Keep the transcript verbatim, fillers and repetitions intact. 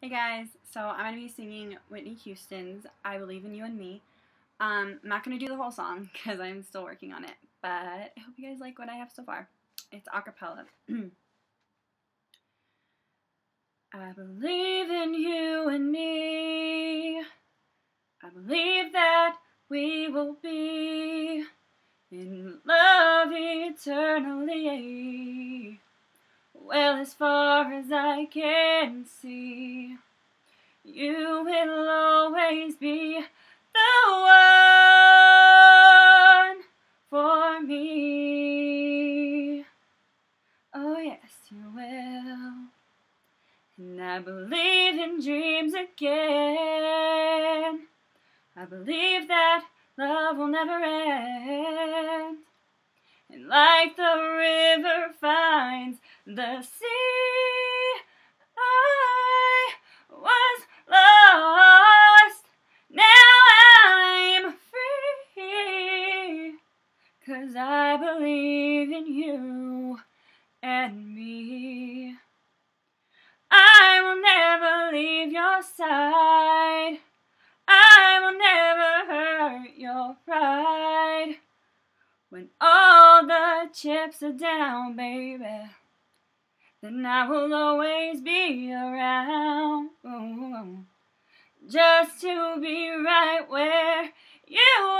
Hey guys, so I'm going to be singing Whitney Houston's I Believe in You and Me. Um, I'm not going to do the whole song because I'm still working on it, but I hope you guys like what I have so far. It's a cappella. I believe in you and me. I believe that we will be in love eternally. Well, as far as I can see, you will always be the one for me. Oh, yes, you will. And I believe in dreams again. I believe that love will never end. And like the river finds the sea, I was lost, now I'm free, 'cause I believe in you and me. I will never leave your side, I will never hurt your pride. When all the chips are down, baby, then I will always be around, ooh, just to be right where you are.